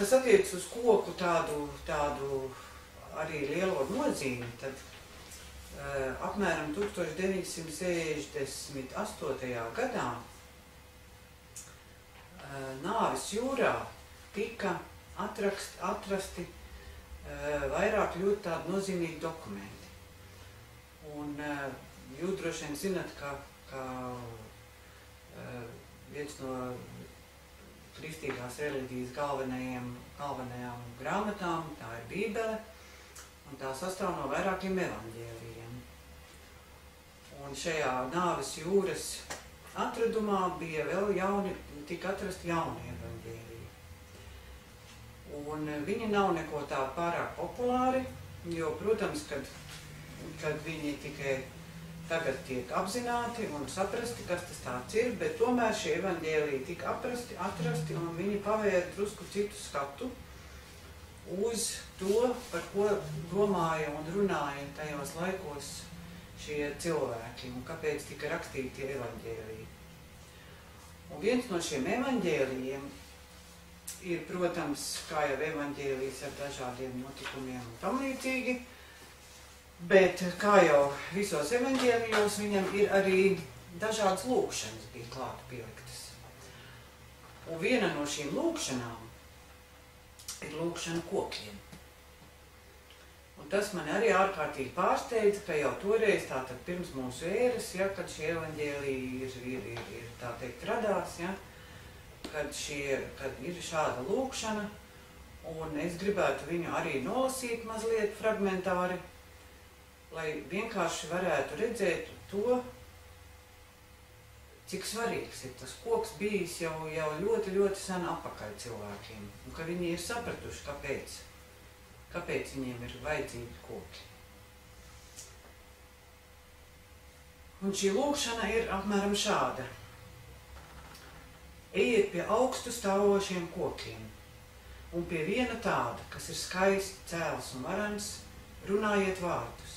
Kas attiecas uz koku tādu arī lielo nozīmi, tad apmēram 1968. gadā Nāves jūrā tika atrasti vairāk ļoti tādi nozīmīgi dokumenti. Un jūs droši vien zināt, ka viens no kristīgās reliģijas galvenajām grāmatām, tā ir Bībele, un tā sastāv no vairākiem evaņģēlijiem. Un šajā Nāves jūras atradumā bija vēl tika atrasti jauni evaņģēliji. Un viņi nav neko tā pārāk populāri, jo, protams, kad viņi tikai tagad tiek apzināti un saprasti, kas tas tāds ir, bet tomēr šie evaņģēliji tika atrasti un viņi pavēra drusku citu skatu uz to, par ko domāja un runāja tajos laikos šie cilvēki un kāpēc tika rakstīti evaņģēliji. Un viens no šiem evaņģēlijiem ir, protams, kā jau evaņģēlijs ar dažādiem notikumiem un tam līdzīgi, bet, kā jau visos evaņģēlijos, viņam ir arī dažādas lūkšanas bija klāt pieliktas. Un viena no šīm lūkšanām ir lūkšana kokiem. Un tas man arī ārkārtīgi pārsteidza, ka jau toreiz, tātad pirms mūsu ēras, ja, kad šie evaņģēliji ir tā teikt radās, ja, kad ir šāda lūkšana, un es gribētu viņu arī nolasīt mazliet fragmentāri, lai vienkārši varētu redzēt to, cik svarīgs ir tas koks bijis jau ļoti, ļoti sen apakaļ cilvēkiem, un ka viņi ir sapratuši, kāpēc viņiem ir vajadzīgi koki. Un šī lūkšana ir apmēram šāda. Ejiet pie augstu stāvošiem kokiem, un pie viena tāda, kas ir skaists, cēls un varans, runājiet vārdus.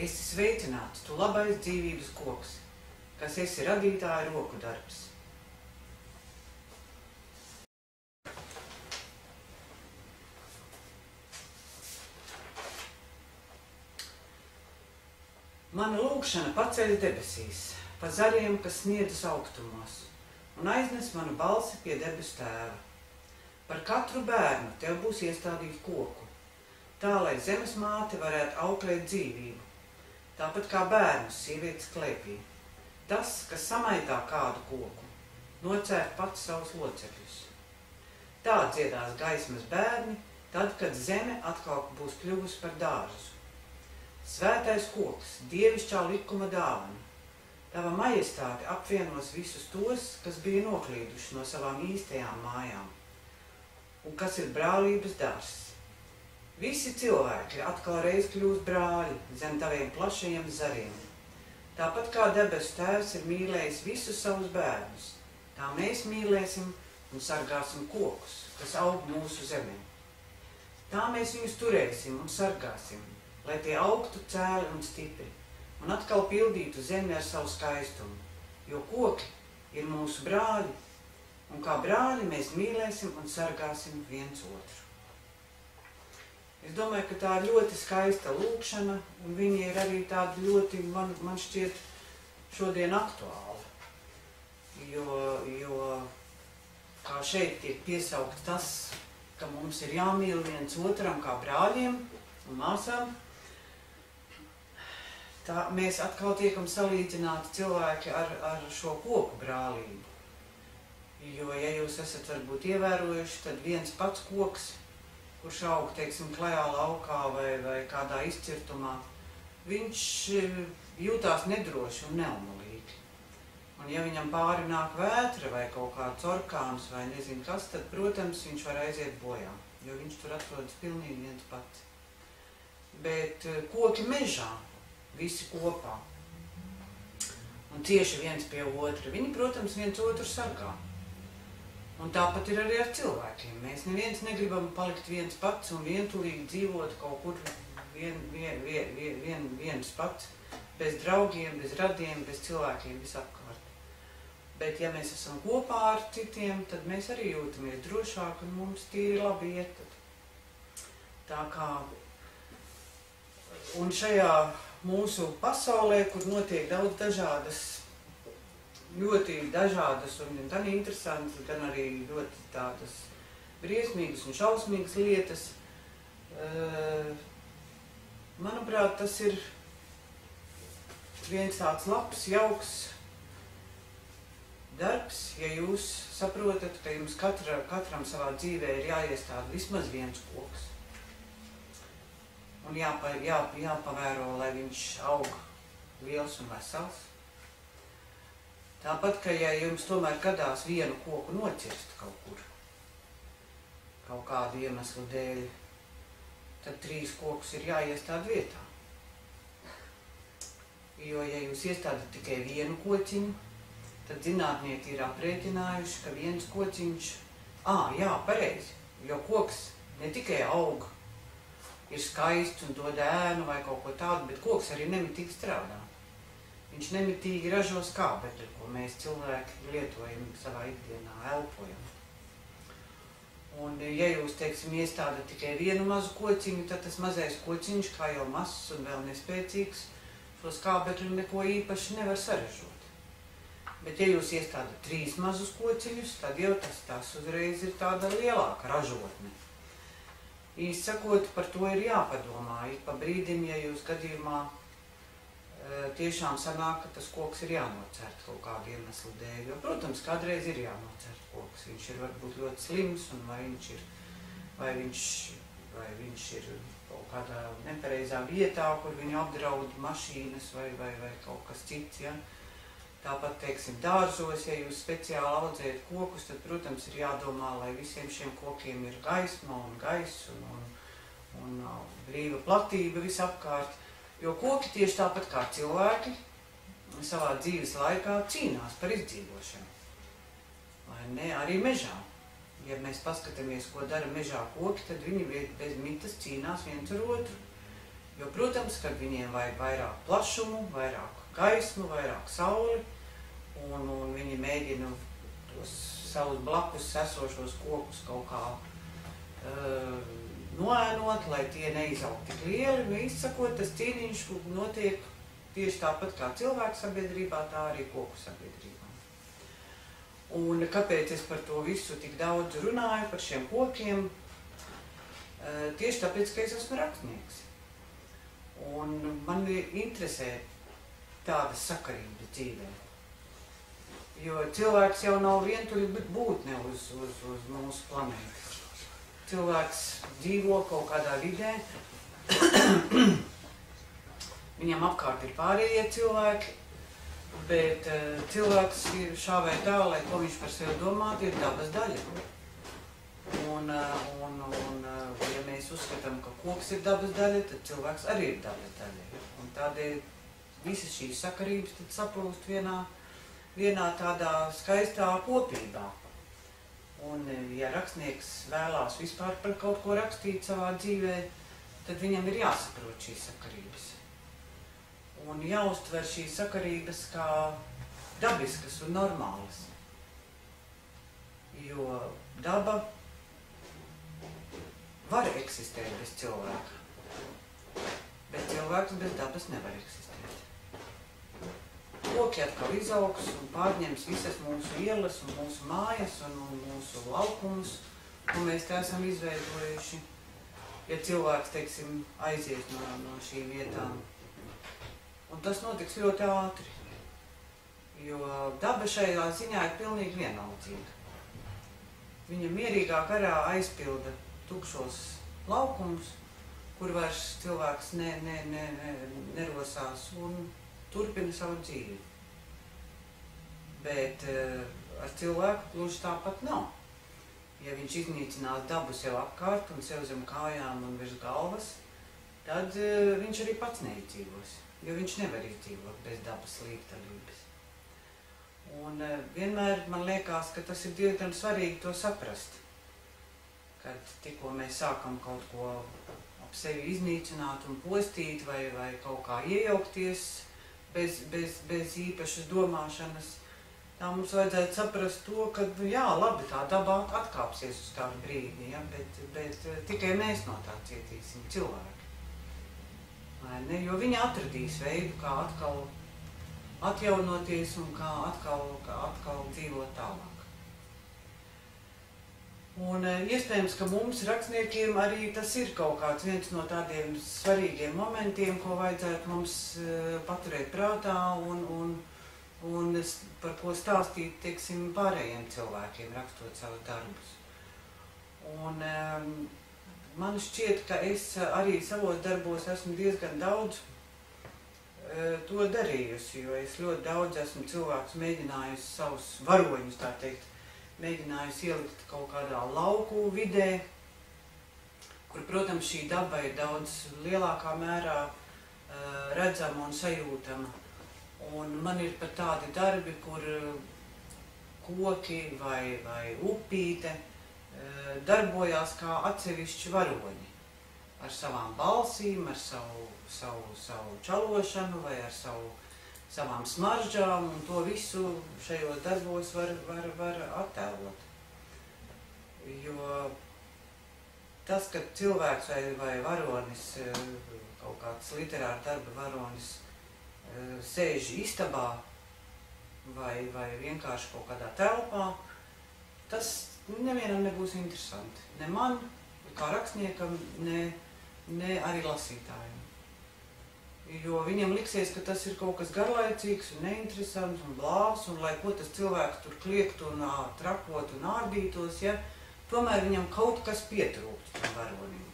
Esi sveicināts, tu labais dzīvības koks, kas esi radītāja roku darbs. Mana lūkšana paceļ debesīs, pa zariem, kas sniedzas augstumos, un aiznes manu balsi pie debesu tēva. Par katru bērnu tev būs iestādīt koku, tā, lai zemes māte varētu auklēt dzīvību, tāpat kā bērnus sievietes klēpī. Tas, kas samaitā kādu koku, nocērt pats savus locekļus. Tā dziedās gaismas bērni, tad, kad zeme atkal būs kļuvusi par dārzu. Svētais koks, dievišķā likuma dāvana, tava majestāte apvienos visus tos, kas bija noklīduši no savām īstajām mājām, un kas ir brālības dārsts. Visi cilvēki atkal reiz kļūst brāļi zem taviem plašajiem zariem. Tāpat kā debesu tēvs ir mīlējis visus savus bērnus, tā mēs mīlēsim un sargāsim kokus, kas aug mūsu zemē. Tā mēs viņus turēsim un sargāsim, lai tie augtu cēli un stipri, un atkal pildītu zemi ar savu skaistumu, jo koki ir mūsu brāļi, un kā brāļi mēs mīlēsim un sargāsim viens otru. Es domāju, ka tā ir ļoti skaista lūkšana, un viņa ir arī tāda ļoti, man šķiet, šodien aktuāla, jo kā šeit tiek piesaukt tas, ka mums ir jāmīl viens otram kā brāļiem un māsām. Tā mēs atkal tiekam salīdzināti cilvēki ar šo koku brālību. Jo, ja jūs esat varbūt ievērojuši, tad viens pats koks, kurš aug, teiksim, klajā laukā vai kādā izcirtumā, viņš jūtās nedroši un neumulīgi. Un ja viņam pāri nāk vētra vai kaut kāds orkāns vai nezinu kas, tad, protams, viņš var aiziet bojā, jo viņš tur atrodas pilnīgi viens pats. Bet koki mežā, visi kopā, un cieši viens pie otra. Viņi, protams, viens otru sargā. Un tāpat ir arī ar cilvēkiem. Mēs neviens negribam palikt viens pats un vientulīgi dzīvot kaut kur viens pats, bez draugiem, bez radiem, bez cilvēkiem visapkārt. Bet ja mēs esam kopā ar citiem, tad mēs arī jūtamies drošāk un mums tīri labi iet. Tā kā un šajā mūsu pasaulē, kur notiek daudz dažādas, ļoti dažādas un gan interesantas, gan arī ļoti tādas briesmīgas un šausmīgas lietas, manuprāt, tas ir viens tāds labs, jauks darbs, ja jūs saprotat, ka jums katram savā dzīvē ir jāiestāda vismaz viens koks. Un jāpavēro, lai viņš aug liels un vesels. Tāpat, ka ja jums tomēr gadās vienu koku nocirst kaut kur, kaut kādu iemeslu dēļ, tad 3 kokus ir jāiestāda vietā. Jo, ja jūs iestādat tikai vienu kociņu, tad zinātnieki ir aprēķinājuši, ka viens kociņš, pareizi, jo koks ne tikai aug, ir skaists un dod ēnu vai kaut ko tādu, bet koks arī nemitīgi strādā. Viņš nemitīgi ražo skābekli, ko mēs cilvēki lietojam savā ikdienā, elpojam. Un ja jūs, teiksim, iestādat tikai vienu mazu kociņu, tad tas mazais kociņš, kā jau mazs un vēl nespēcīgs, šo skābekļu neko īpaši nevar saražot. Bet ja jūs iestādat 3 mazus kociņus, tad jau tas uzreiz ir tāda lielāka ražotne. Īsti sakot, par to ir jāpadomā. Ir pa brīdim, ja jūs gadījumā tiešām sanāk, ka tas koks ir jānocert kaut kādu iemeslu dēļ. Jo, protams, kādreiz ir jānocert koks. Viņš ir varbūt ļoti slims, un vai viņš ir kaut kādā nepareizā vietā, kur viņu apdraud mašīnas vai kaut kas cits. Ja? Tāpat, teiksim, dārzos, ja jūs speciāli audzējat kokus, tad, protams, ir jādomā, lai visiem šiem kokiem ir gaisma un gaiss un brīva platība visapkārt. Jo koki tieši tāpat kā cilvēki savā dzīves laikā cīnās par izdzīvošanu. Vai ne? Arī mežā. Ja mēs paskatāmies, ko dara mežā koki, tad viņi bez mitas cīnās viens ar otru. Jo, protams, kad viņiem vajag vairāk plašumu, vairāk gaismu, vairāk sauli, un viņi mēģina tos savus blakus esošos kokus kaut kā noēnot, lai tie neizaugtu tik lieli. Nu, izsakot, tas cīniņš notiek tieši tāpat kā cilvēku sabiedrībā, tā arī koku sabiedrībā. Un kāpēc es par to visu tik daudz runāju, par šiem kokiem? Tieši tāpēc, ka es esmu rakstnieks. Un man interesē tādas sakarības dzīvē. Jo cilvēks jau nav vientuļa būtne uz mūsu planētas. Cilvēks dzīvo kaut kādā vidē. Viņam apkārt ir pārējie cilvēki. Bet cilvēks ir šā vai tā, lai ko viņš par sevi domā, ir dabas daļa. Ja mēs uzskatām, ka koks ir dabas daļa, tad cilvēks arī ir dabas daļa. Un tādēļ visas šīs sakarības tad saplūst vienā tādā skaistā kopībā. Un ja rakstnieks vēlās vispār par kaut ko rakstīt savā dzīvē, tad viņam ir jāsaprot šīs sakarības. Un jāuztver šīs sakarības kā dabiskas un normālas. Jo daba var eksistēt bez cilvēka, bet cilvēks bez dabas nevar eksistēt. Koki atkal izaugs un pārņems visas mūsu ielas un mūsu mājas un mūsu laukumus, un mēs te esam izveidojuši, ja cilvēks, teiksim, aiziet no šīm vietām. Un tas notiks ļoti ātri, jo daba šajā ziņā ir pilnīgi vienaldzīga. Viņa mierīgā garā aizpilda tukšos laukumus, kur vairs cilvēks nerosās un turpina savu dzīvi. Bet ar cilvēku gluži tāpat nav. Ja viņš iznīcinās dabu sev apkārt un sev zem kājām un virs galvas, tad viņš arī pats neizdzīvos. Jo viņš nevar izdzīvot bez dabas līdzdalības. Un vienmēr man liekas, ka tas ir diezgan svarīgi to saprast, kad tikko mēs sākam kaut ko ap sevi iznīcināt un postīt vai kaut kā iejaukties bez īpašas domāšanas, Jā, mums vajadzētu saprast to, ka, jā, labi, tā daba atkāpsies uz kādu brīdi, ja, bet tikai mēs no tā cietīsim, cilvēki. Vai ne? Jo viņi atradīs veidu, kā atkal atjaunoties un kā atkal dzīvot tālāk. Un iespējams, ka mums, rakstniekiem, arī tas ir kaut kāds viens no tādiem svarīgiem momentiem, ko vajadzētu mums paturēt prātā un par ko stāstīt, teiksim, pārējiem cilvēkiem, rakstot savus darbus. Un man šķiet, ka es arī savos darbos esmu diezgan daudz to darījusi, jo es ļoti daudz esmu cilvēkus mēģinājusi, savus varoņus, tā teikt, mēģinājusi ielikt kaut kādā lauku vidē, kur, protams, šī daba ir daudz lielākā mērā redzama un sajūtama. Un man ir pat tādi darbi, kur koki vai upīte darbojās kā atsevišķi varoņi. Ar savām balsīm, ar savu čalošanu vai ar savām smaržām, un to visu šajos darbos var attēlot. Jo tas, ka cilvēks vai varonis, kaut kāds literāra darba varonis, sēž istabā vai vienkārši kaut kādā telpā, tas nevienam nebūs interesanti. Ne man, kā rakstniekam, ne arī lasītājiem. Jo viņam liksies, ka tas ir kaut kas garlaicīgs un neinteresants un blāvs, un lai ko tas cilvēks tur kliekt un trakot un ārdītos, ja, tomēr viņam kaut kas pietrūkst tam varonim.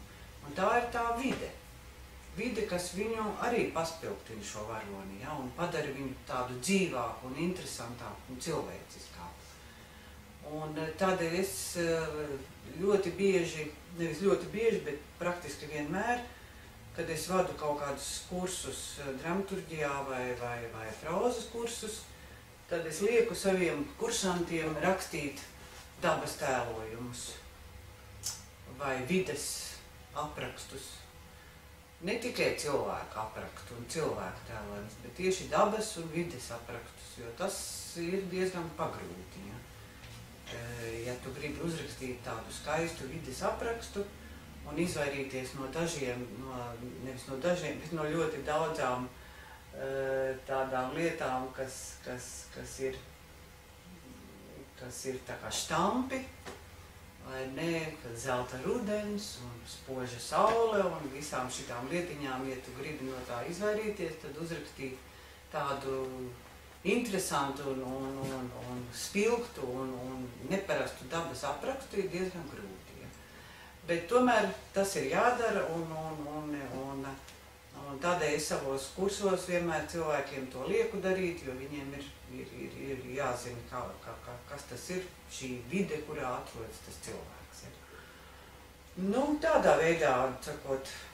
Un tā ir tā vide. Vide, kas viņu arī paspilgtina šo varoni, ja, un padara viņu tādu dzīvāku un interesantāku un cilvēciskāku. Un tādēļ es ļoti bieži, nevis ļoti bieži, bet praktiski vienmēr, kad es vadu kaut kādus kursus dramaturģijā vai prozas kursus, tad es lieku saviem kursantiem rakstīt dabas tēlojumus vai vides aprakstus. Ne tikai cilvēku aprakstu un cilvēku tēlēns, bet tieši dabas un vides aprakstus, jo tas ir diezgan pagrūti. Ja, ja tu gribi uzrakstīt tādu skaistu vides aprakstu un izvairīties no dažiem, bet no ļoti daudzām tādām lietām, kas ir tā kā štampi, vai ne, kad zelta rudens un spoža saule un visām šitām lietiņām, ja tu gribi no tā izvairīties, tad uzrakstīt tādu interesantu un spilgtu un neparastu dabas aprakstu ir diezgan grūti. Ja. Bet tomēr tas ir jādara, un tādēļ es savos kursos vienmēr cilvēkiem to lieku darīt, jo viņiem ir jāzina, kas tas ir, šī vide, kurā atrodas tas cilvēks. Nu, tādā veidā, sakot,